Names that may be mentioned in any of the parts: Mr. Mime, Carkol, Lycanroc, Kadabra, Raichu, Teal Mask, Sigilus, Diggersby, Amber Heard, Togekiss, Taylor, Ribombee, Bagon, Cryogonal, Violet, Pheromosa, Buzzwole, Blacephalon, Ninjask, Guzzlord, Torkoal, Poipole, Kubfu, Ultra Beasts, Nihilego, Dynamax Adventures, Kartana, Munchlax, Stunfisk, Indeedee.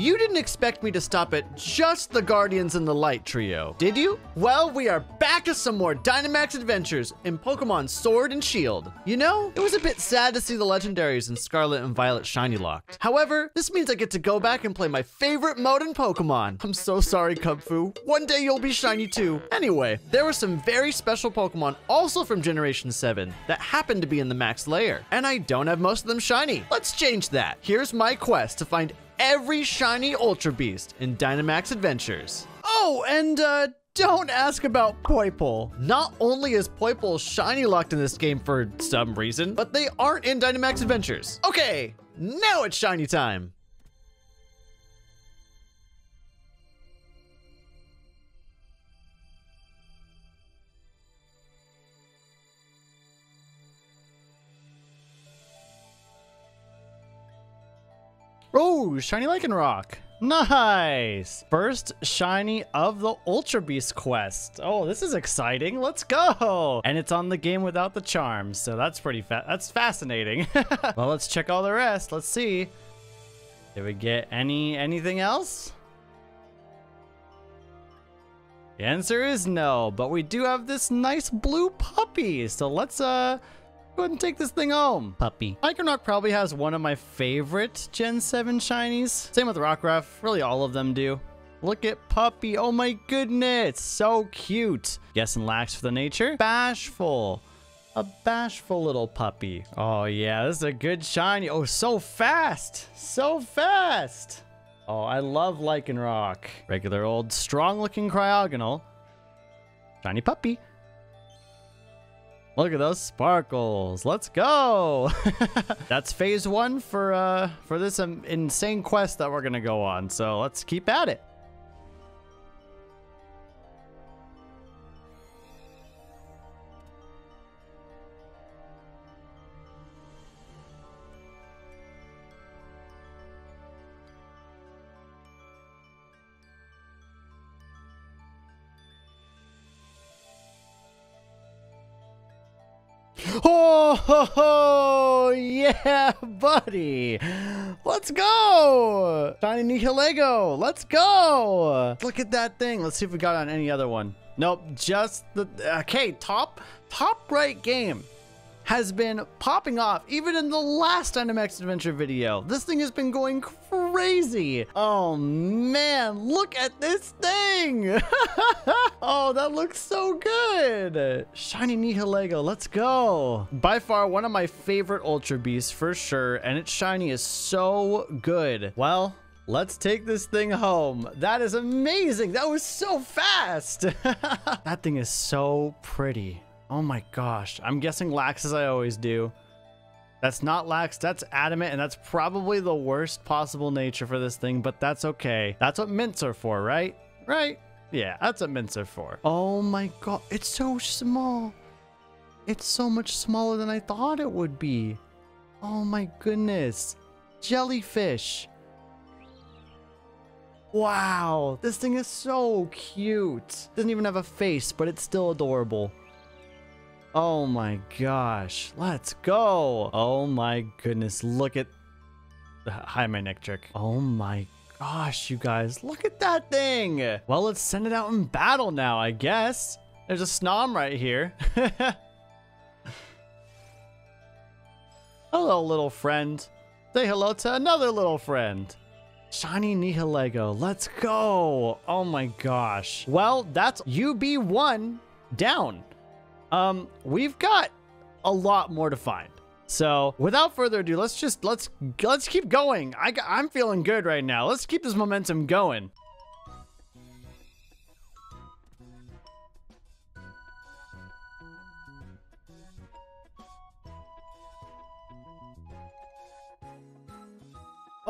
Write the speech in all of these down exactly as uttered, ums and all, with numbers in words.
You didn't expect me to stop at just the Guardians and the Light trio, did you? Well, we are back to some more Dynamax adventures in Pokemon Sword and Shield. You know, it was a bit sad to see the legendaries in Scarlet and Violet shiny locked. However, this means I get to go back and play my favorite mode in Pokemon. I'm so sorry, Kubfu. One day you'll be shiny too. Anyway, there were some very special Pokemon also from Generation seven that happened to be in the max layer, and I don't have most of them shiny. Let's change that. Here's my quest to find every shiny Ultra Beast in Dynamax Adventures. Oh, and uh, don't ask about Poipole. Not only is Poipole shiny locked in this game for some reason, but they aren't in Dynamax Adventures. Okay, now it's shiny time. Oh, shiny Lycanroc. Nice. First shiny of the Ultra Beast quest. Oh, this is exciting. Let's go. And it's on the game without the charms, so that's pretty fa- that's fascinating. Well, let's check all the rest. Let's see. Did we get any anything else? The answer is no, but we do have this nice blue puppy. So let's uh go ahead and take this thing home, puppy. Lycanroc probably has one of my favorite Gen seven shinies. Same with Rockruff, really all of them do. Look at puppy, oh my goodness, so cute. Yes, and lax for the nature. Bashful, a bashful little puppy. Oh yeah, this is a good shiny. Oh, so fast, so fast. Oh, I love Lycanroc. Regular old strong looking Cryogonal. Shiny puppy. Look at those sparkles. Let's go. That's phase one for uh for this um, insane quest that we're gonna go on. So let's keep at it. Oh, ho, ho, yeah, buddy. Let's go. Shiny Nihilego. Let's go. Look at that thing. Let's see if we got on any other one. Nope, just the... Okay, top, top right game has been popping off. Even in the last Dynamax Adventure video, this thing has been going crazy. Oh, man, look at this thing. Oh, that looks so good. Shiny Nihilego, let's go. By far, one of my favorite Ultra Beasts for sure, and its shiny is so good. Well, let's take this thing home. That is amazing. That was so fast. That thing is so pretty. Oh my gosh. I'm guessing lax as I always do. That's not lax, that's adamant, and that's probably the worst possible nature for this thing, but that's okay. That's what mints are for, right? Right? Yeah, that's what mints are for. Oh my god, it's so small. It's so much smaller than I thought it would be. Oh my goodness. Jellyfish. Wow, this thing is so cute. Doesn't even have a face, but it's still adorable. Oh my gosh, let's go. Oh my goodness, look at... Hi, my neck trick. Oh my gosh, you guys, look at that thing. Well, let's send it out in battle now, I guess. There's a Snom right here. Hello, little friend. Say hello to another little friend. Shiny Nihilego, let's go. Oh my gosh. Well, that's U B one down. Um, we've got a lot more to find. So without further ado, let's just, let's, let's keep going. I, I'm feeling good right now. Let's keep this momentum going.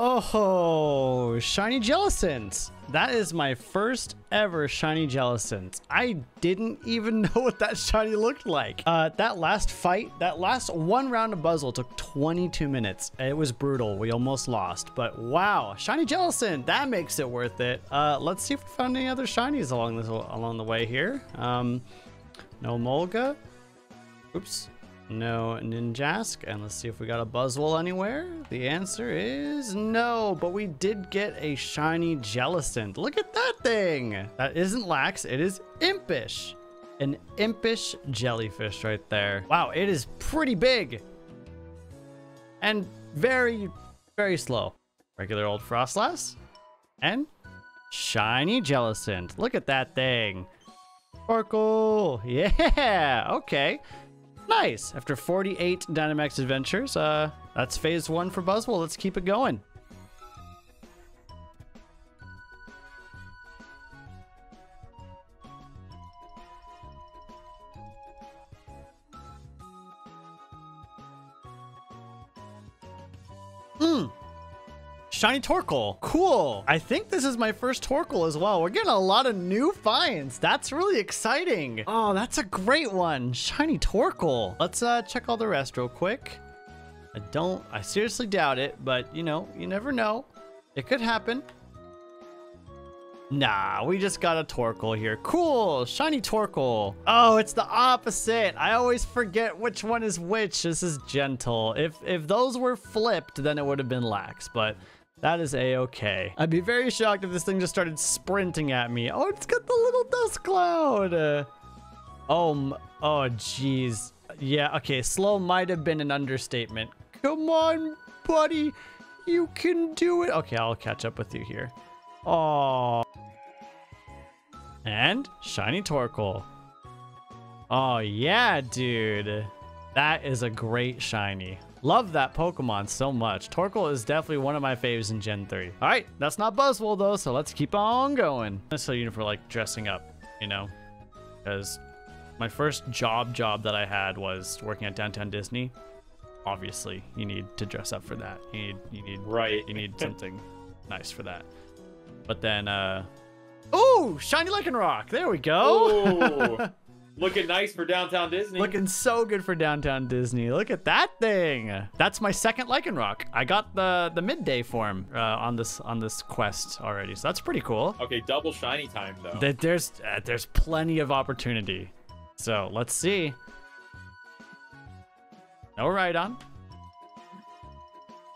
Oh, shiny Jellicent. That is my first ever shiny Jellicent. I didn't even know what that shiny looked like. Uh, that last fight, that last one round of Buzzwole took twenty-two minutes. It was brutal. We almost lost, but wow, shiny Jellicent. That makes it worth it. Uh, let's see if we found any other shinies along this along the way here. Um, no Molga. Oops. No Ninjask, and let's see if we got a Buzzwole anywhere. The answer is no, but we did get a shiny Jellicent. Look at that thing. That isn't lax, it is impish. An impish jellyfish right there. Wow, it is pretty big. And very, very slow. Regular old Frostlass. And shiny Jellicent. Look at that thing. Torkoal. Yeah, okay. Nice. After forty-eight Dynamax adventures, uh, that's phase one for Buzzwole. Let's keep it going. Mmm. Shiny Torkoal. Cool. I think this is my first Torkoal as well. We're getting a lot of new finds. That's really exciting. Oh, that's a great one. Shiny Torkoal. Let's uh, check all the rest real quick. I don't, I seriously doubt it, but you know, you never know. It could happen. Nah, we just got a Torkoal here. Cool, shiny Torkoal. Oh, it's the opposite. I always forget which one is which. This is gentle. If, if those were flipped, then it would have been lax, but that is a-okay. I'd be very shocked if this thing just started sprinting at me. Oh, it's got the little dust cloud. Uh, oh, oh, geez. Yeah, okay, slow might have been an understatement. Come on, buddy. You can do it. Okay, I'll catch up with you here. Oh. And shiny Torkoal. Oh, yeah, dude. That is a great shiny. Love that Pokemon so much. Torkoal is definitely one of my faves in Gen three. All right, that's not Buzzwole, though, so let's keep on going. That's so you for, like, dressing up, you know? Because my first job job that I had was working at Downtown Disney. Obviously, you need to dress up for that. You need, you need, right. You need something nice for that. But then, uh... ooh, shiny Lycanroc. There we go. Ooh. Looking nice for Downtown Disney. Looking so good for Downtown Disney. Look at that thing. That's my second Lycanroc. I got the the midday form uh, on this on this quest already, so that's pretty cool. Okay, double shiny time though. That there's uh, there's plenty of opportunity. So let's see. No Rhydon.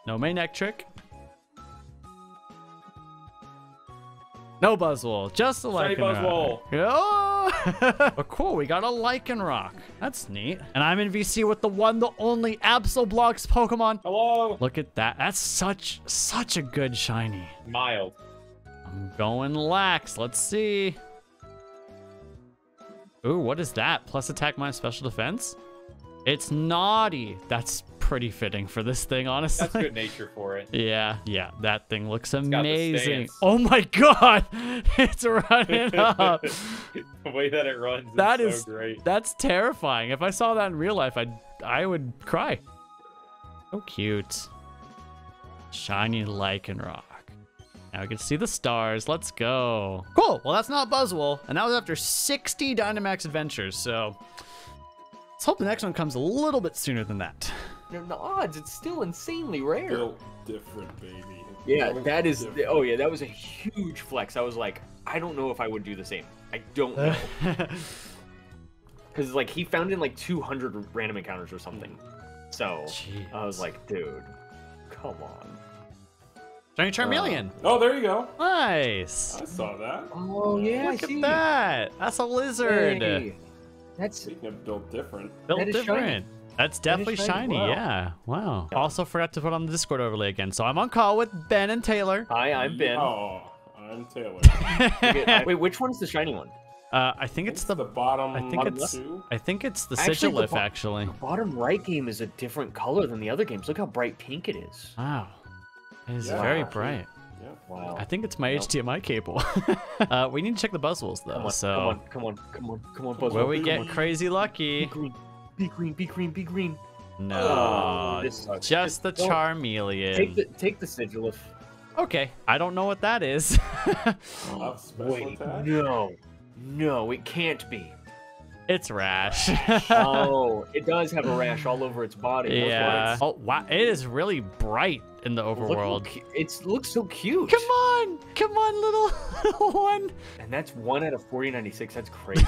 No Manectric. No Buzzwole, just a Lycanroc. Oh! But cool, we got a Lycanroc. That's neat. And I'm in V C with the one, the only Absolblox Pokemon. Hello. Look at that. That's such, such a good shiny. Mild. I'm going lax. Let's see. Ooh, what is that? Plus attack, minus special defense. It's naughty. That's pretty fitting for this thing, honestly. That's good nature for it. Yeah, yeah, that thing looks it's amazing. Oh my god, it's running up. The way that it runs that is, is so great. That's terrifying. If I saw that in real life, I'd, I would cry. So cute. Shiny Lycanroc. Now we can see the stars. Let's go. Cool, well that's not Buzzwole, and that was after sixty Dynamax adventures, so let's hope the next one comes a little bit sooner than that. The odds, it's still insanely rare. Still different, baby. Yeah, that is. Different. Oh yeah, that was a huge flex. I was like, I don't know if I would do the same. I don't know. Because like he found in like two hundred random encounters or something. So jeez. I was like, dude, come on. Shiny Charmeleon. Uh, oh, there you go. Nice. I saw that. Oh yeah, look I at see. that. That's a lizard. Hey, that's speaking of built different. Built that is different. Shiny. That's definitely shiny, shiny. Wow. Yeah. Wow. Also forgot to put on the Discord overlay again. So I'm on call with Ben and Taylor. Hi, I'm Ben. Oh, I'm Taylor. Wait, which one's the shiny one? Uh, I think it's, it's the, the bottom. I think it's. Two? I think it's the actually, Sigilus. The actually, the bottom right game is a different color than the other games. Look how bright pink it is. Wow, it is yeah. very bright. Yeah. Wow. I think it's my nope. H D M I cable. uh, we need to check the Buzzwoles though. Come on, so come on, come on, come on, come on. Where we get crazy lucky. Be green, be green, be green. No, oh, this just, just the Charmeleon. Take the, take the Sigilus. Okay, I don't know what that is. Oh, wait, attack? no, no, it can't be. It's rash. Oh, it does have a rash all over its body. Yeah. It's... oh wow, it is really bright in the overworld. Look, it looks so cute. Come on, come on, little, little one. And that's one out of forty ninety-six. That's crazy.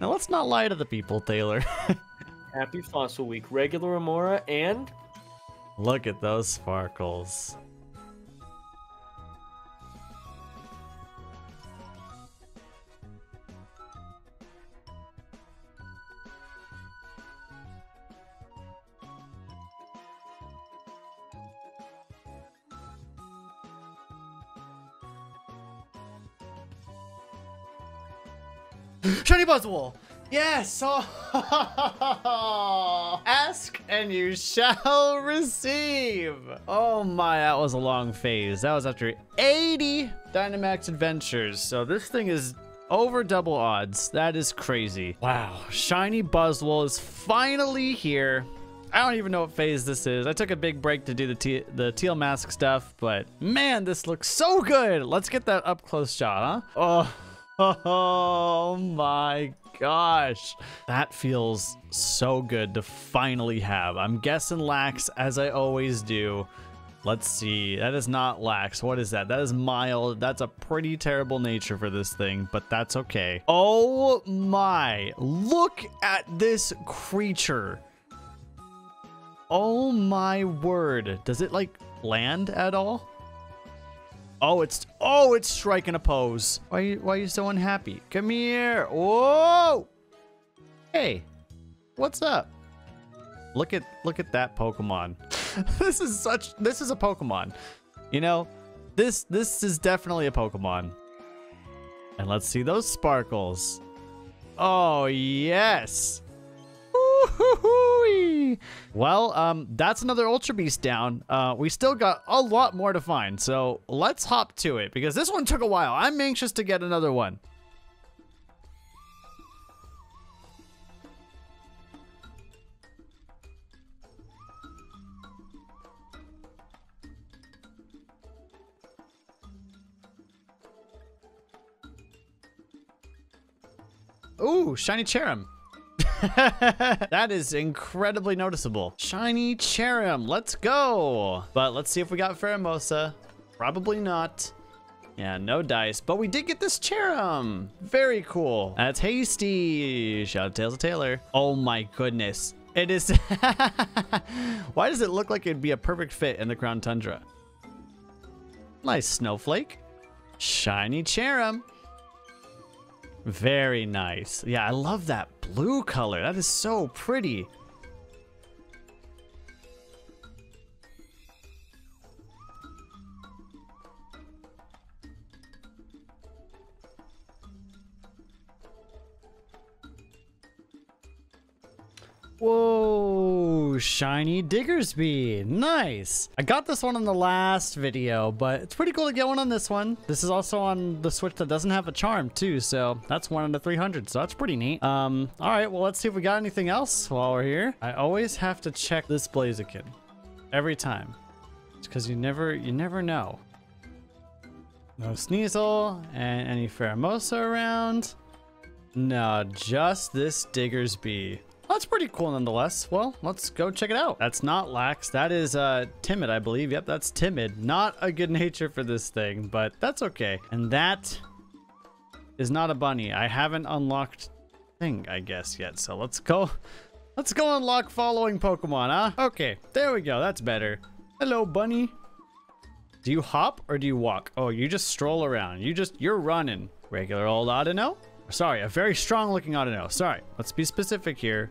Now let's not lie to the people, Taylor. Happy Fossil Week, regular Amora, and... Look at those sparkles. Shiny Buzzwole! Yes! Oh. Ask and you shall receive! Oh my, that was a long phase. That was after eighty Dynamax adventures. So this thing is over double odds. That is crazy. Wow, Shiny Buzzwole is finally here. I don't even know what phase this is. I took a big break to do the, te the teal mask stuff, but man, this looks so good. Let's get that up close shot, huh? Oh. Oh my gosh, that feels so good to finally have. I'm guessing lax as I always do. Let's see, that is not lax. What is that? That is mild. That's a pretty terrible nature for this thing, but that's okay. Oh my, look at this creature. Oh my word, does it like land at all? Oh, it's oh, it's striking a pose. Why are you, why are you so unhappy? Come here. Whoa! Hey, what's up? Look at look at that Pokemon. This is such this is a Pokemon. You know, this this is definitely a Pokemon. And let's see those sparkles. Oh yes. Well, um, that's another Ultra Beast down. Uh, we still got a lot more to find, so let's hop to it because this one took a while. I'm anxious to get another one. Ooh, shiny Cherrim. That is incredibly noticeable. Shiny Cherrim, let's go. But let's see if we got Pheromosa. Probably not. Yeah, no dice, but we did get this Cherrim. Very cool. That's hasty. Shout out Tails of Taylor. Oh my goodness. It is. Why does it look like it'd be a perfect fit in the Crown Tundra? Nice snowflake. Shiny Cherrim. Very nice. Yeah, I love that blue color. That is so pretty. Whoa, shiny Diggersby. Nice. I got this one in the last video, but it's pretty cool to get one on this one. This is also on the Switch that doesn't have a charm too, so that's one out of three hundred, so that's pretty neat. Um, all right, well, let's see if we got anything else while we're here. I always have to check this Blaziken every time. It's because you never, you never know. No Sneasel and any Pheromosa around. No, just this Diggersby. That's pretty cool nonetheless. Well, let's go check it out. That's not lax. That is uh, timid, I believe. Yep, that's timid. Not a good nature for this thing, but that's okay. And that is not a bunny. I haven't unlocked thing, I guess, yet. So let's go. Let's go unlock following Pokemon, huh? Okay, there we go. That's better. Hello, bunny. Do you hop or do you walk? Oh, you just stroll around. You just, you're running. Regular old Audino. Sorry, a very strong looking Audino. Sorry, let's be specific here.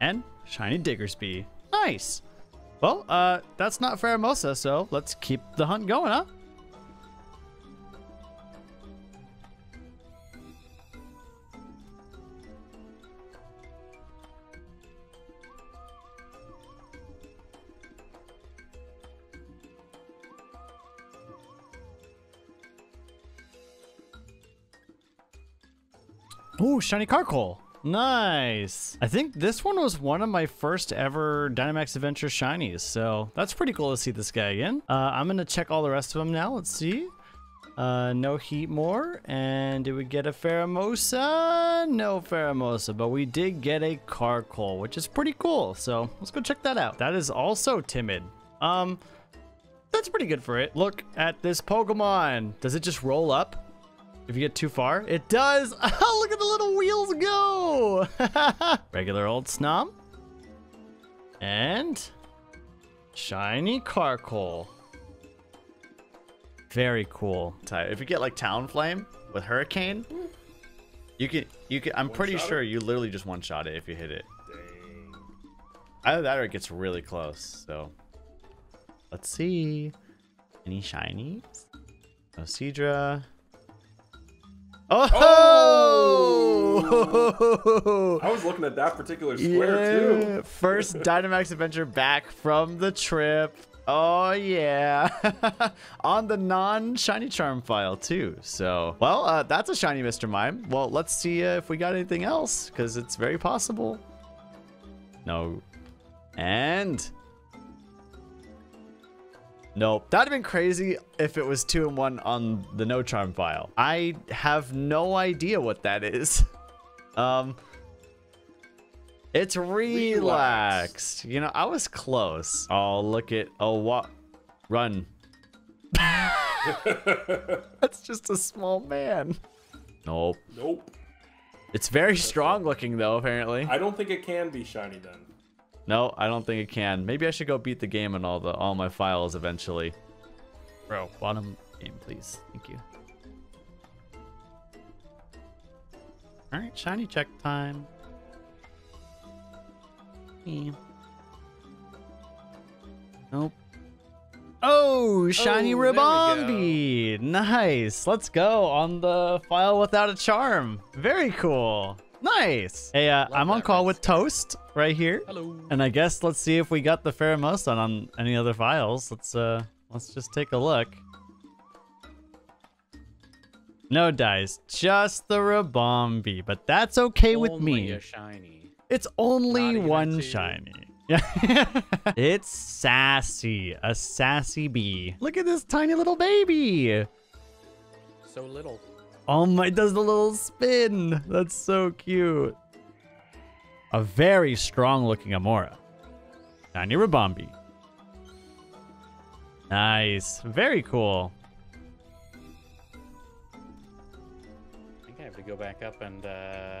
And shiny Diggersby. Nice. Well, uh, that's not Pheromosa, so let's keep the hunt going, huh? Ooh, shiny Carkol. Nice. I think this one was one of my first ever Dynamax Adventure shinies, so that's pretty cool to see this guy again. Uh, I'm gonna check all the rest of them now. Let's see. Uh, no heat more, and did we get a Pheromosa? No Pheromosa, but we did get a Carkol, which is pretty cool. So let's go check that out. That is also timid. Um, that's pretty good for it. Look at this Pokemon. Does it just roll up? If you get too far, it does. Oh, look at the little wheels go. Regular old Snom. And shiny Carkol. Very cool. If you get like Talonflame with Hurricane, you can you can. I'm pretty sure you literally just one shot it if you hit it. Dang. Either that or it gets really close. So let's see. Any shinies? No Seadra. Oh! Oh! I was looking at that particular square yeah. too. First Dynamax adventure back from the trip. Oh yeah. On the non-shiny charm file too. So, well, uh, that's a shiny Mister Mime. Well, let's see uh, if we got anything else, because it's very possible. No. And... nope. That'd have been crazy if it was two and one on the no charm file. I have no idea what that is. Um, it's relaxed. relaxed. You know, I was close. Oh, look at oh what? Run. That's just a small man. Nope. Nope. It's very That's strong cool. looking though. Apparently. I don't think it can be shiny then. No, I don't think it can. Maybe I should go beat the game and all the all my files eventually. Bro, bottom game, please. Thank you. All right, shiny check time. Mm. Nope. Oh, shiny oh, Ribombee. Nice. Let's go on the file without a charm. Very cool. Nice. Hey, uh, I'm on call race. with Toast right here. Hello. And I guess let's see if we got the Pheromosa on any other files. Let's uh, let's just take a look. No dice, just the Ribombee, but that's okay only with me. A shiny. It's only one shiny. Yeah. It's sassy, a sassy bee. Look at this tiny little baby. So little. Oh my, it does the little spin. That's so cute. A very strong looking Amora. Shiny Ribombee. Nice. Very cool. I think I have to go back up and uh,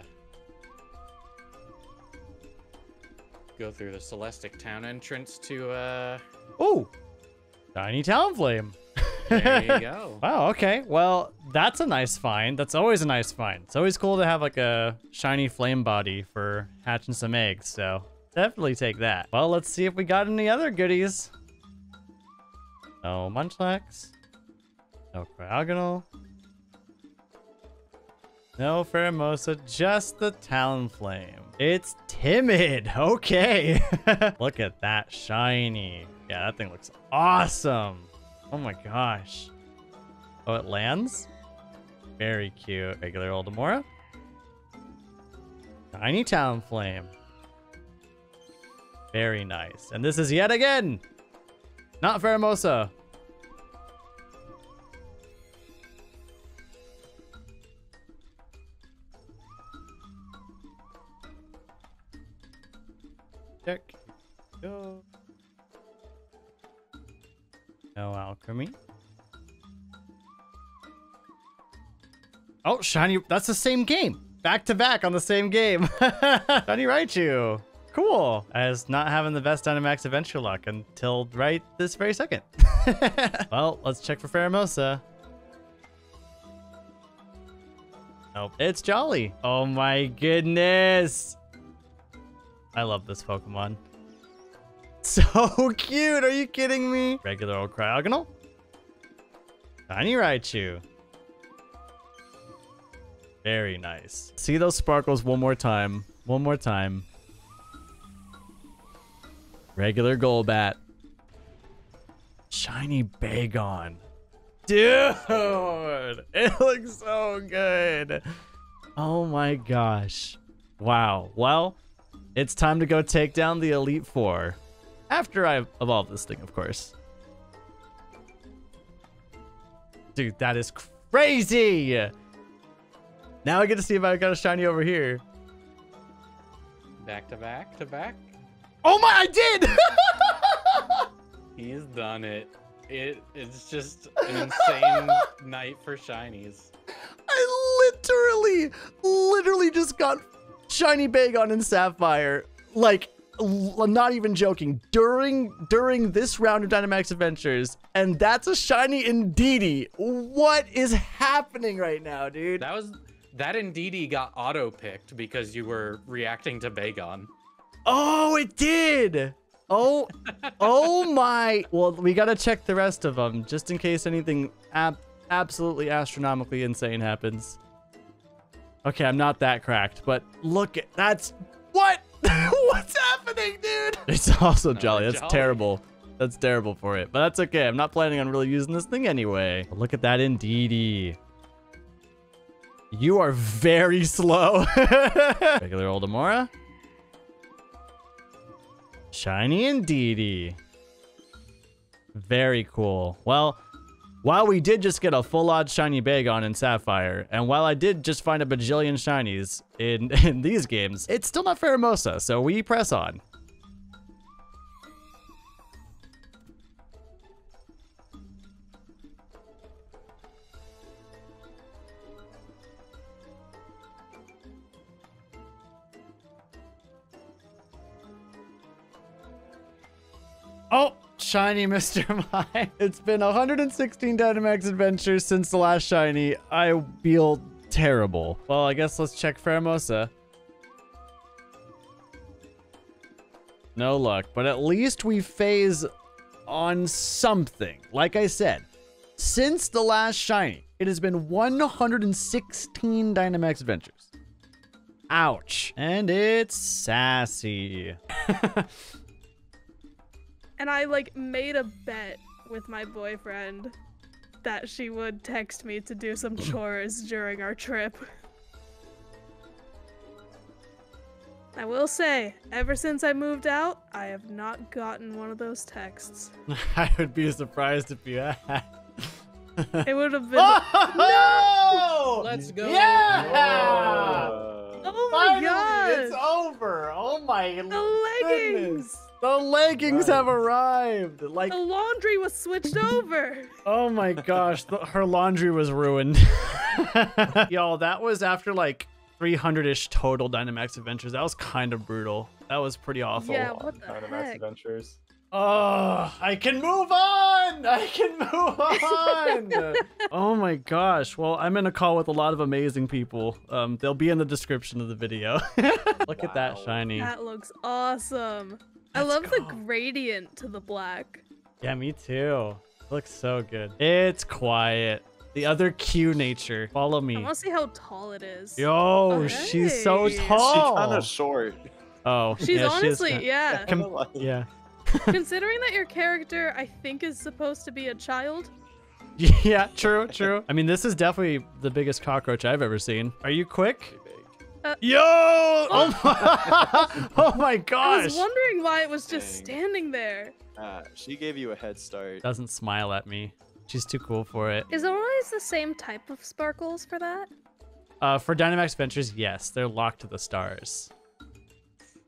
go through the Celestic Town entrance to... Uh... Oh! Shiny Talonflame. There you go. Wow, okay. Well, that's a nice find. That's always a nice find. It's always cool to have like a shiny flame body for hatching some eggs, so definitely take that. Well, let's see if we got any other goodies. No Munchlax. No Cryogonal. No Pheromosa, just the Talonflame. It's timid. Okay. Look at that shiny. Yeah, that thing looks awesome. Oh my gosh. Oh, it lands? Very cute. Regular old Amora. Tiny Talonflame. Very nice. And this is yet again not Pheromosa. Check. Go. No alchemy. Oh, shiny. That's the same game. Back to back on the same game. Shiny Raichu. Cool. As not having the best Dynamax adventure luck until right this very second. Well, let's check for Pheromosa. Nope. It's Jolly. Oh my goodness. I love this Pokemon. So cute! Are you kidding me? Regular old Cryogonal. Tiny Raichu. Very nice. See those sparkles one more time. One more time. Regular Golbat. Shiny Bagon. Dude! It looks so good. Oh my gosh. Wow. Well, it's time to go take down the Elite Four. After I evolve this thing, of course. Dude, that is crazy! Now I get to see if I got a shiny over here. Back to back to back. Oh my, I did! He's done it. It. It's just an insane night for shinies. I literally, literally just got shiny Bagon and Sapphire. Like, I'm not even joking. During during this round of Dynamax Adventures, and that's a shiny Indeedee. What is happening right now, dude? That was that Indeedee got auto picked because you were reacting to Bagon. Oh, it did. Oh, oh my. Well, we got to check the rest of them just in case anything ab absolutely astronomically insane happens. Okay, I'm not that cracked, but look at that's what? What's happening, dude? It's also jolly. That's jolly. Terrible. That's terrible for it, but that's okay. I'm not planning on really using this thing anyway. But look at that Indeedee. You are very slow. Regular Oldamora. Shiny Indeedee. Very cool. Well, while we did just get a full-on shiny Bagon in Sapphire, and while I did just find a bajillion shinies in, in these games, it's still not Pheromosa, so we press on. Oh, shiny Mister Mime. It's been one hundred sixteen Dynamax Adventures since the last shiny. I feel terrible. Well, I guess let's check Pheromosa. No luck, but at least we phase on something. Like I said, since the last shiny, it has been one hundred sixteen Dynamax Adventures. Ouch. And it's sassy. And I, like, made a bet with my boyfriend that she would text me to do some chores during our trip. I will say, ever since I moved out, I have not gotten one of those texts. I would be surprised if you had. It would have been... Oh! No! Let's go. Yeah! Oh, oh my Finally, God! It's over! Oh my The goodness. Leggings! The leggings right. have arrived. Like, the laundry was switched over. Oh my gosh, the, her laundry was ruined. Y'all, that was after like three hundred-ish total Dynamax Adventures. That was kind of brutal. That was pretty awful. Yeah, what the Dynamax heck? Adventures. Oh, I can move on. I can move on. Oh my gosh. Well, I'm in a call with a lot of amazing people. Um, they'll be in the description of the video. Look wow. at that shiny. That looks awesome. Let's I love go. the gradient to the black. Yeah, me too. It looks so good. It's quiet. The other Q nature. Follow me. I want to see how tall it is. Yo, okay. She's so tall. She's kind of short. Oh, she's yeah, honestly, she yeah. Com yeah. Considering that your character, I think, is supposed to be a child. Yeah, true, true. I mean, this is definitely the biggest cockroach I've ever seen. Are you quick? Uh, Yo! Oh my, oh my gosh! I was wondering why it was just Dang. standing there. Uh, she gave you a head start. Doesn't smile at me. She's too cool for it. Is it always the same type of sparkles for that? Uh, for Dynamax Ventures, yes. They're locked to the stars.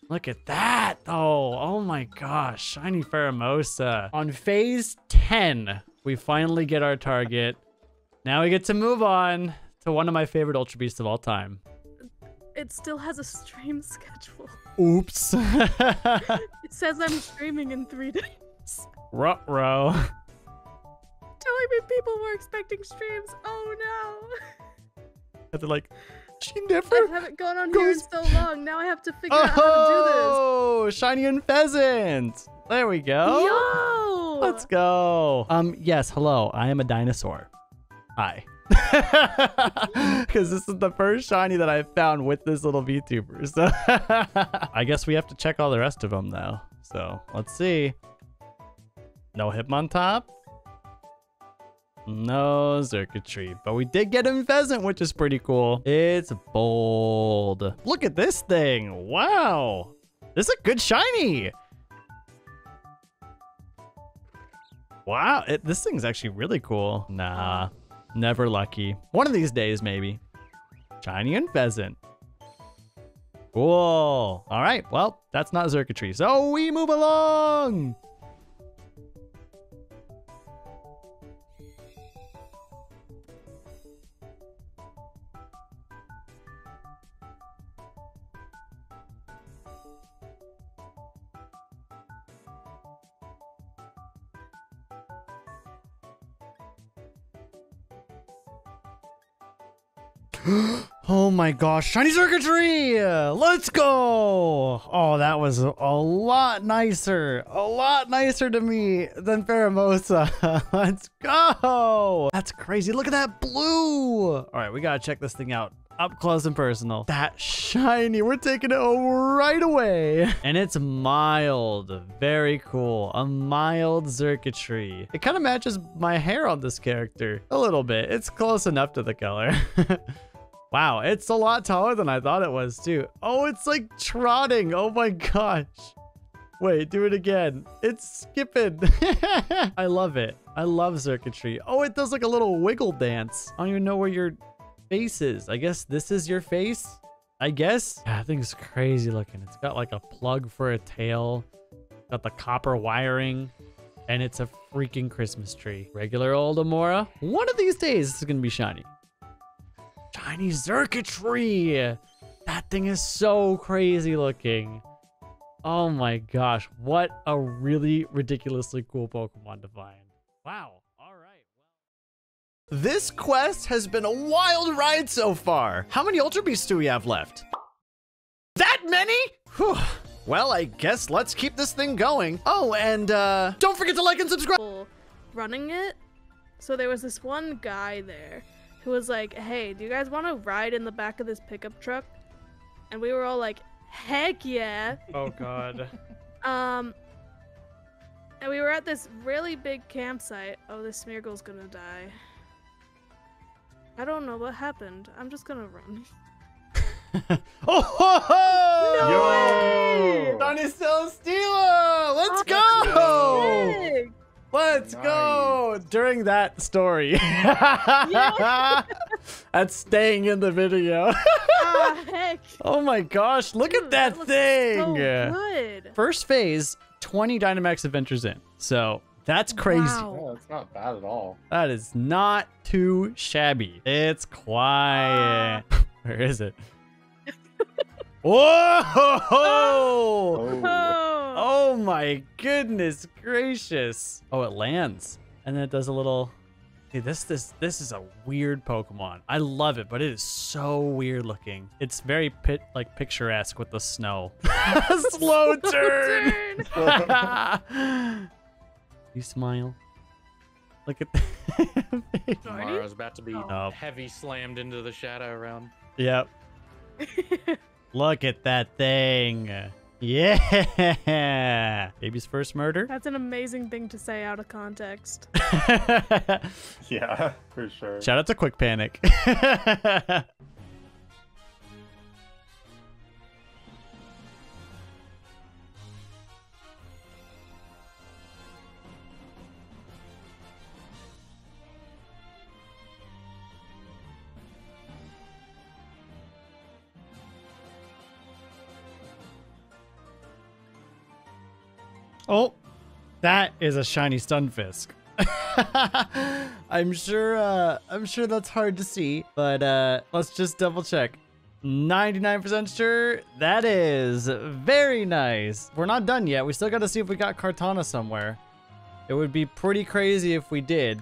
Look at that! Oh, oh my gosh. Shiny Pheromosa. On phase ten, we finally get our target. Now we get to move on to one of my favorite Ultra Beasts of all time. It still has a stream schedule. Oops. It says I'm streaming in three days. Ruh-roh. Telling me people were expecting streams. Oh no. Have to like, she never I haven't gone on goes... here in so long. Now I have to figure oh, out how to do this. Oh, shiny and pheasant. There we go. Yo. Let's go. Um, yes, hello. I am a dinosaur. Hi. Because this is the first shiny that I've found with this little VTuber, so I guess we have to check all the rest of them though. So let's see. No Hitmontop, no Zerkatry, but we did get him Pheasant, which is pretty cool. It's bold. Look at this thing. Wow, this is a good shiny. Wow, it, this thing's actually really cool. Nah. Never lucky. One of these days, maybe. Shiny and Pheasant. Cool. All right. Well, that's not Zerkatry, so we move along. Oh my gosh, shiny circuitry! Let's go! Oh, that was a lot nicer. A lot nicer to me than Pheromosa. Let's go! That's crazy. Look at that blue! All right, we gotta check this thing out up close and personal. That shiny, we're taking it right away. And it's mild, very cool. A mild circuitry. It kind of matches my hair on this character a little bit. It's close enough to the color. Wow, it's a lot taller than I thought it was too. Oh, it's like trotting. Oh my gosh. Wait, do it again. It's skipping. I love it. I love circuitry. Oh, it does like a little wiggle dance. I don't even know where your face is. I guess this is your face, I guess. Yeah, that thing's crazy looking. It's got like a plug for a tail. Got the copper wiring. And it's a freaking Christmas tree. Regular old Amora. One of these days, this is going to be shiny. Shiny circuitry. That thing is so crazy looking. Oh my gosh. What a really ridiculously cool Pokemon to find. Wow. All right. Well. This quest has been a wild ride so far. How many Ultra Beasts do we have left? That many? Whew. Well, I guess let's keep this thing going. Oh, and uh, don't forget to like and subscribe. Running it. So there was this one guy there who was like, hey, do you guys want to ride in the back of this pickup truck? And we were all like, heck yeah. Oh, God. um, And we were at this really big campsite. Oh, this Smeargle's gonna die. I don't know what happened. I'm just gonna run. Oh, ho, ho! No Yo! Way! Donatello Steela! Let's oh, go! Sick. Let's nice. Go! During that story. Yeah. That's staying in the video. uh, heck. Oh my gosh, look Dude, at that, that thing! So good. First phase, twenty Dynamax adventures in. So that's crazy. Wow. Oh, that's not bad at all. That is not too shabby. It's quiet. Uh. Where is it? Whoa! Oh. Oh. Oh my goodness gracious. Oh, it lands. And then it does a little... Dude, this, this, this is a weird Pokemon. I love it, but it is so weird looking. It's very pit, like picturesque with the snow. Slow turn! turn. You smile. Look at that. Tomorrow's about to be oh. heavy slammed into the shadow realm. Yep. Look at that thing. Yeah, baby's first murder. That's an amazing thing to say out of context. Yeah, for sure. Shout out to Quick Panic. Oh, that is a shiny Stunfisk. I'm sure uh, I'm sure that's hard to see, but uh, let's just double check. ninety-nine percent sure. That is very nice. We're not done yet. We still got to see if we got Kartana somewhere. It would be pretty crazy if we did.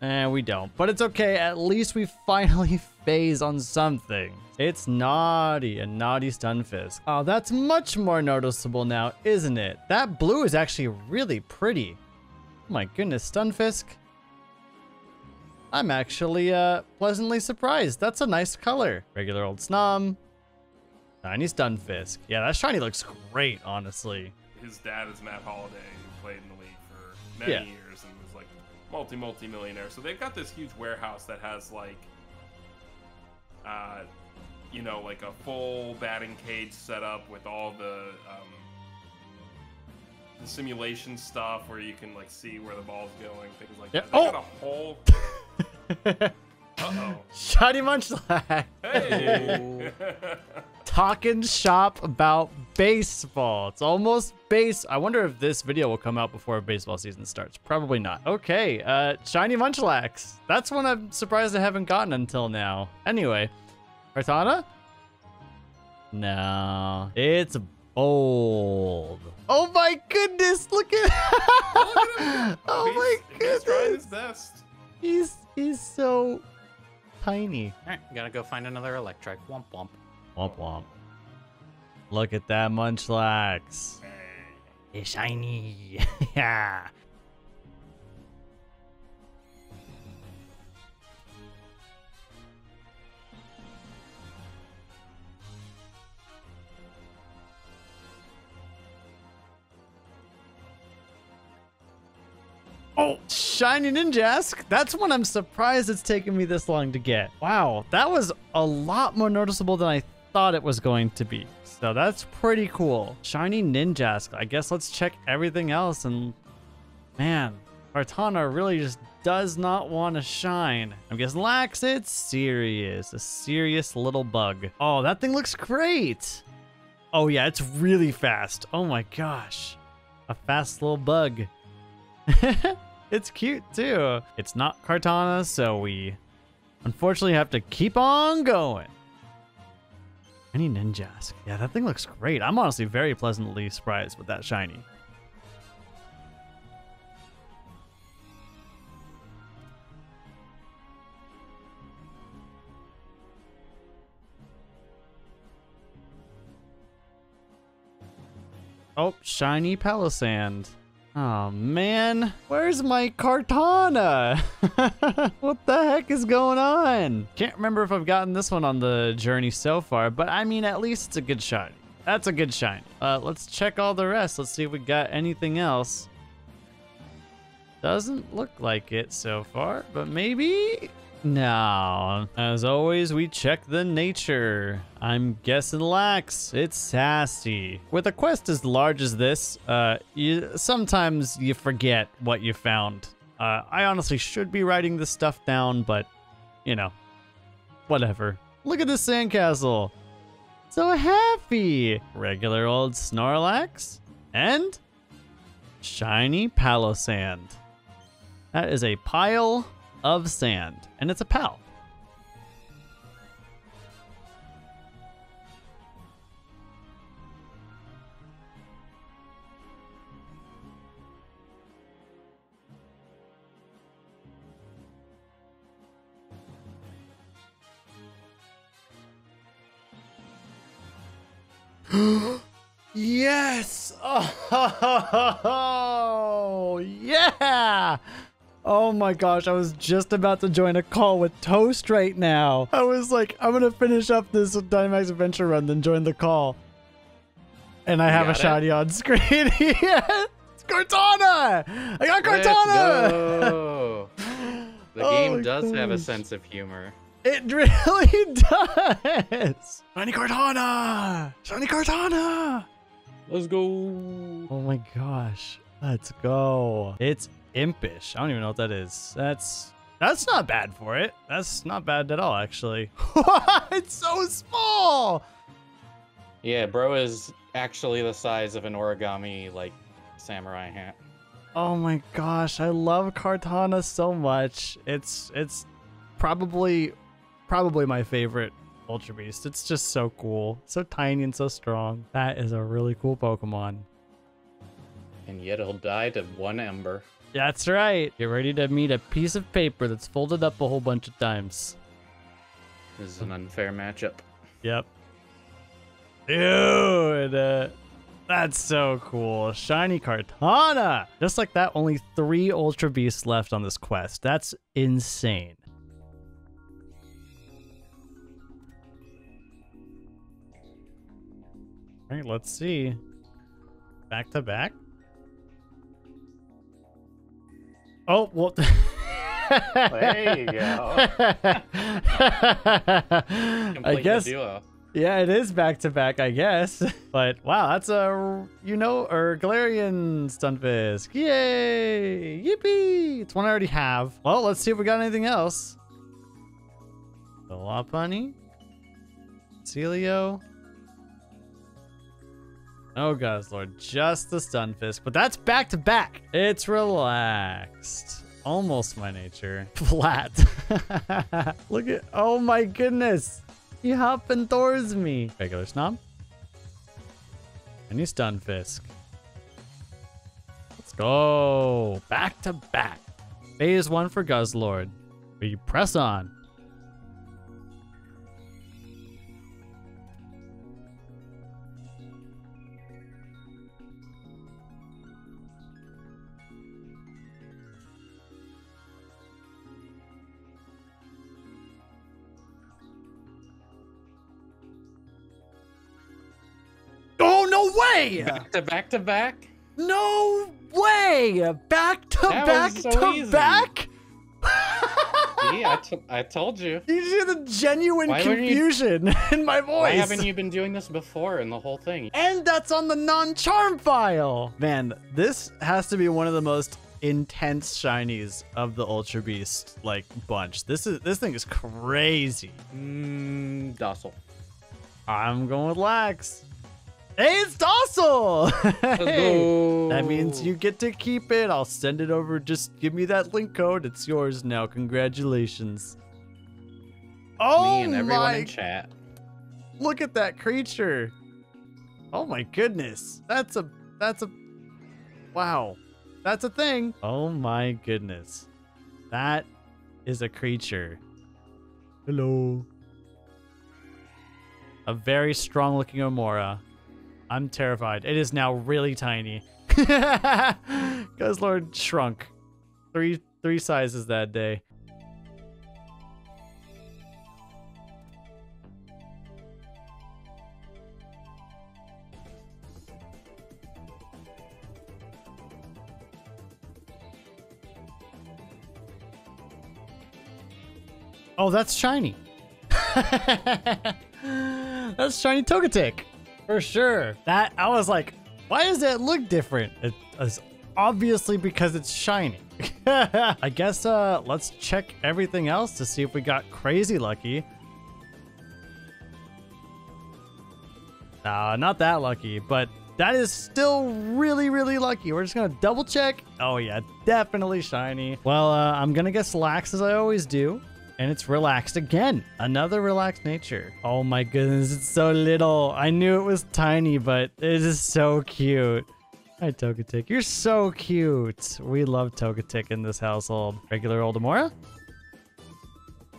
And eh, we don't, but it's okay. At least we finally phase on something. It's naughty, a naughty Stunfisk. Oh, that's much more noticeable now, isn't it? That blue is actually really pretty. Oh my goodness, Stunfisk. I'm actually uh, pleasantly surprised. That's a nice color. Regular old Snom. Shiny Stunfisk. Yeah, that shiny looks great, honestly. His dad is Matt Holliday, who played in the league for many yeah. years and was like multi multi millionaire. So they've got this huge warehouse that has like uh you know like a full batting cage set up with all the um the simulation stuff where you can like see where the ball's going, things like yep. that. They oh. got a whole Uh-oh. Shiny Munchlax. Hey. Talking shop about baseball. It's almost base. I wonder if this video will come out before baseball season starts. Probably not. Okay, uh, shiny Munchlax. That's one I'm surprised I haven't gotten until now. Anyway, Kartana? No, it's bold. Oh my goodness, look at Oh, oh my goodness. He's trying his best. He's, he's so tiny. Alright, gotta go find another electric. Womp womp. Womp womp. Look at that Munchlax. It's shiny. Yeah. Oh, shiny Ninjask. That's one I'm surprised it's taken me this long to get. Wow, that was a lot more noticeable than I thought it was going to be. So that's pretty cool. Shiny Ninjask. I guess let's check everything else. And man, Kartana really just does not want to shine. I'm guessing Lax, it's serious. A serious little bug. Oh, that thing looks great. Oh yeah, it's really fast. Oh my gosh. A fast little bug. It's cute too. It's not Kartana, so we unfortunately have to keep on going. Any Ninjask. Yeah, that thing looks great. I'm honestly very pleasantly surprised with that shiny. Oh, shiny Palisand. Oh man, where's my Kartana? What the heck is going on? Can't remember if I've gotten this one on the journey so far, but I mean, at least it's a good shiny. That's a good shiny. Uh, let's check all the rest. Let's see if we got anything else. Doesn't look like it so far, but maybe? No. As always, we check the nature. I'm guessing Lax. It's sassy. With a quest as large as this, uh, you, sometimes you forget what you found. Uh, I honestly should be writing this stuff down, but, you know, whatever. Look at this sandcastle. So happy. Regular old Snorlax and shiny Palosand. That is a pile of sand, and it's a pal. Yes! Oh, yeah! Oh my gosh, I was just about to join a call with Toast right now. I was like, I'm gonna finish up this Dynamax Adventure Run, then join the call. And I you have a shiny on screen. Yeah, it's Kartana! I got Kartana! The oh game does gosh. have a sense of humor. It really does! Shiny Kartana! Shiny Kartana! Let's go! Oh my gosh, let's go. It's impish. I don't even know what that is. That's that's not bad for it. That's not bad at all, actually. It's so small. Yeah, bro is actually the size of an origami like samurai hat. Oh my gosh, I love Kartana so much. It's it's probably probably my favorite Ultra Beast. It's just so cool, so tiny and so strong. That is a really cool Pokemon. And yet it'll die to one ember. That's right. Get ready to meet a piece of paper that's folded up a whole bunch of times. This is an unfair matchup. Yep. Dude, uh, that's so cool. Shiny Kartana. Just like that, only three Ultra Beasts left on this quest. That's insane. All right, let's see. Back to back. Oh, well. There you go. I guess. Duo. Yeah, it is back to back, I guess. But wow, that's a, you know, Galarian Stunfisk. Yay! Yippee! It's one I already have. Well, let's see if we got anything else. The Lopunny. Celio. Oh, Guzzlord, just the Stunfisk, but that's back to back. It's relaxed. Almost my nature. Flat. Look at, oh my goodness. He hopping towards me. Regular Snom. And you Stunfisk. Let's go. Back to back. Phase one for Guzzlord. We press on. way! Back to back to back? No way! Back to that back so to easy. back? See, I, t I told you. You hear the genuine why confusion you, in my voice. Why haven't you been doing this before in the whole thing? And that's on the non-charm file. Man, this has to be one of the most intense shinies of the Ultra Beast like bunch. This is this thing is crazy. Mm, docile. I'm going with Lax. Hey, it's docile. Hey. That means you get to keep it. I'll send it over. Just give me that link code. It's yours now. Congratulations. Oh, me and everyone my. in chat. Look at that creature. Oh my goodness. That's a that's a wow. That's a thing. Oh my goodness. That is a creature. Hello. A very strong looking Omora. I'm terrified. It is now really tiny. Guzzlord shrunk. Three three sizes that day. Oh, that's shiny. That's shiny Togekiss. For sure. That I was like, why does that look different? It, it's obviously because it's shiny. I guess uh, let's check everything else to see if we got crazy lucky. Nah, not that lucky, but that is still really, really lucky. We're just gonna double check. Oh yeah, definitely shiny. Well, uh, I'm gonna guess Lax as I always do. And it's relaxed again. Another relaxed nature. Oh my goodness, it's so little. I knew it was tiny, but it is so cute. Hi, Togekiss. You're so cute. We love Togekiss in this household. Regular old Amora.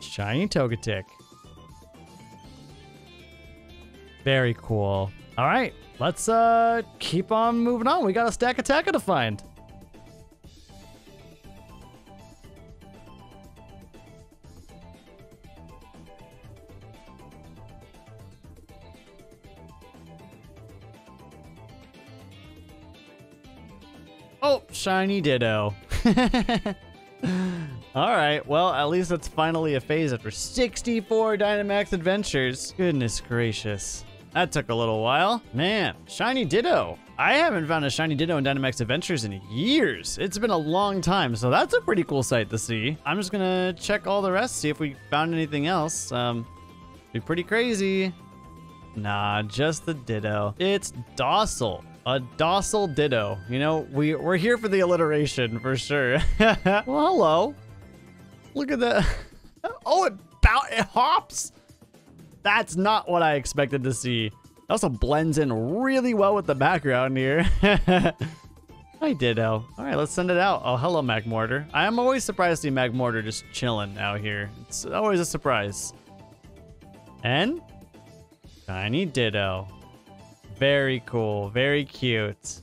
Shiny Togekiss. Very cool. All right, let's uh keep on moving on. We got a Stakataka to find. Oh, shiny Ditto. All right, well, at least that's finally a phase after sixty-four Dynamax adventures. Goodness gracious. That took a little while. Man, shiny Ditto. I haven't found a shiny Ditto in Dynamax adventures in years. It's been a long time, so that's a pretty cool sight to see. I'm just gonna check all the rest, see if we found anything else. Um, be pretty crazy. Nah, just the Ditto. It's docile. A docile Ditto. You know, we, we're here for the alliteration, for sure. Well, hello. Look at that. Oh, it, it hops. That's not what I expected to see. It also blends in really well with the background here. Hi, Ditto. All right, let's send it out. Oh, hello, Magmortar. I am always surprised to see Magmortar just chilling out here. It's always a surprise. And shiny Ditto. Very cool, very cute.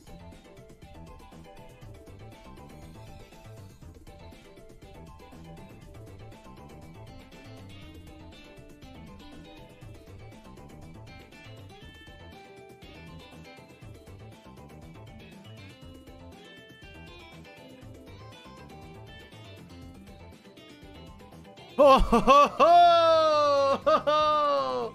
Oh, ho, ho, ho, ho, ho.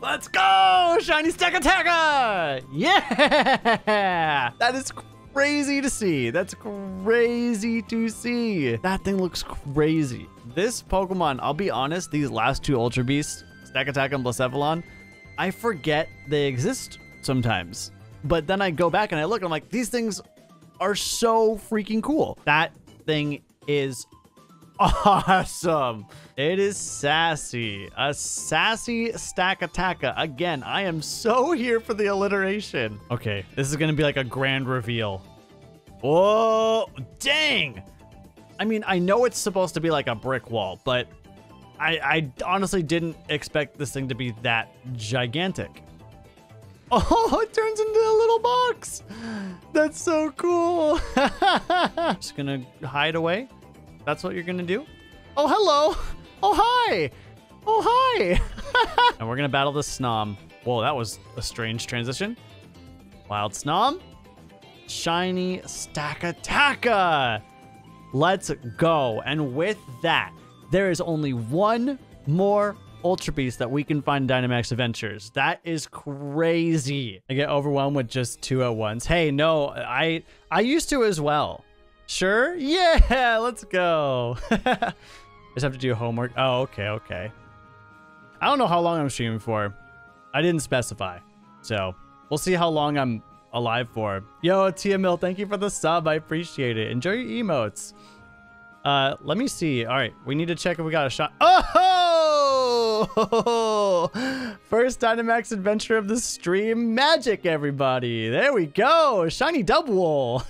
Let's go! Shiny Stakataka! Yeah! That is crazy to see. That's crazy to see. That thing looks crazy. This Pokemon, I'll be honest, these last two Ultra Beasts, Stakataka and Blacephalon, I forget they exist sometimes. But then I go back and I look and I'm like, these things are so freaking cool. That thing is awesome. It is sassy. A sassy Stakataka. Again, I am so here for the alliteration. Okay, this is gonna be like a grand reveal. Whoa, dang. I mean, I know it's supposed to be like a brick wall, but I, I honestly didn't expect this thing to be that gigantic. Oh, it turns into a little box. That's so cool. Just gonna hide away. That's what you're gonna do? Oh, hello. Oh, hi. Oh, hi. And we're gonna battle the Snom. Whoa, that was a strange transition. Wild Snom. Shiny Stakataka. Let's go. And with that, there is only one more Ultra Beast that we can find in Dynamax Adventures. That is crazy. I get overwhelmed with just two at once. Hey, no, I I used to as well. Sure? Yeah, let's go. I just have to do homework. Oh, okay, okay. I don't know how long I'm streaming for. I didn't specify. So we'll see how long I'm alive for. Yo, T M L, thank you for the sub. I appreciate it. Enjoy your emotes. Uh, let me see. All right, we need to check if we got a shot. Oh! First Dynamax adventure of the stream. Magic, everybody. There we go. Shiny Dubwool.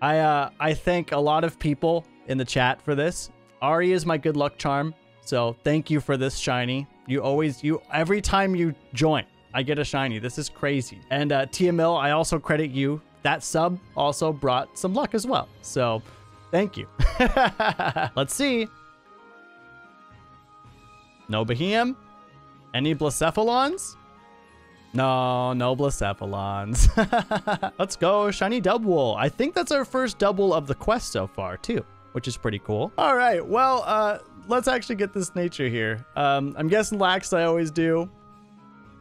I, uh, I thank a lot of people in the chat for this. Ari is my good luck charm. So thank you for this shiny. You always, you, every time you join, I get a shiny. This is crazy. And uh, T M L, I also credit you. That sub also brought some luck as well. So thank you. Let's see. No Behem. Any Blacephalons? No, no Blacephalons. Let's go. Shiny Dubwool. I think that's our first Dubwool of the quest so far too, which is pretty cool. All right. Well, uh, let's actually get this nature here. Um, I'm guessing Lax, I always do.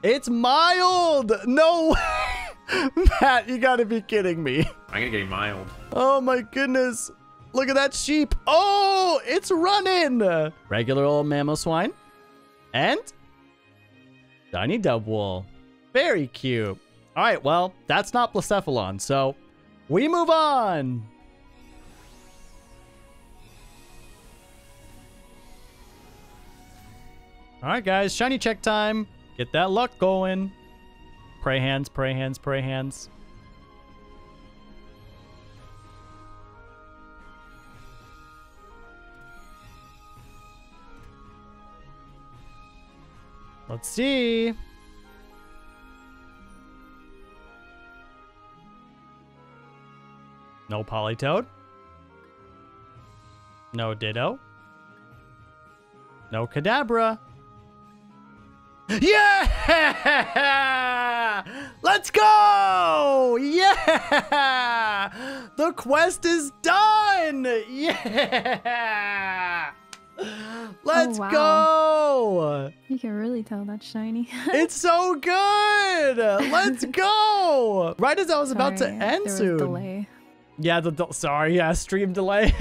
It's mild. No way. Matt, you gotta be kidding me. I'm gonna get mild. Oh my goodness. Look at that sheep. Oh, it's running. Regular old Mamoswine. And Shiny Dubwool. Very cute. All right, well, that's not Blacephalon, so we move on. All right, guys, shiny check time. Get that luck going. Pray hands, pray hands, pray hands. Let's see. No Politoed. No Ditto. No Kadabra. Yeah! Let's go! Yeah! The quest is done! Yeah! Let's oh, wow. go! You can really tell that's shiny. It's so good! Let's go! Right as I was sorry, about to end there soon. Was delay. Yeah, the sorry, yeah, stream delay.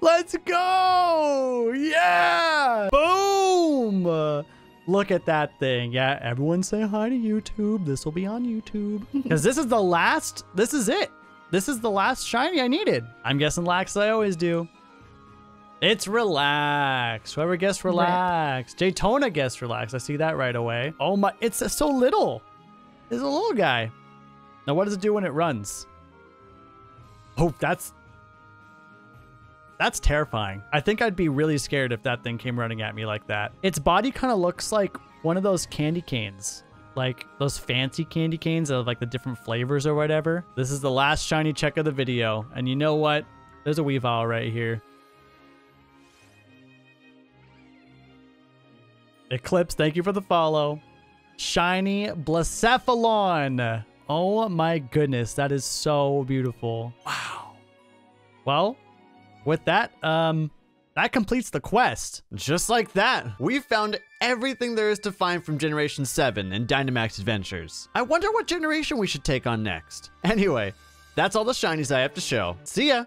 Let's go! Yeah! Boom! Look at that thing. Yeah, everyone say hi to YouTube. This will be on YouTube. Because this is the last, this is it. This is the last shiny I needed. I'm guessing Lax, I always do. It's Relax. Whoever guessed Relax. Rip. Jaytona guessed Relax. I see that right away. Oh my, it's so little. It's a little guy. Now what does it do when it runs? Oh, that's, that's terrifying. I think I'd be really scared if that thing came running at me like that. Its body kind of looks like one of those candy canes, like those fancy candy canes of like the different flavors or whatever. This is the last shiny check of the video. And you know what? There's a Weavile right here. Eclipse, thank you for the follow. Shiny Blacephalon. Oh my goodness, that is so beautiful. Wow. Well, with that, um, that completes the quest. Just like that, we found everything there is to find from Generation seven in Dynamax Adventures. I wonder what generation we should take on next. Anyway, that's all the shinies I have to show. See ya!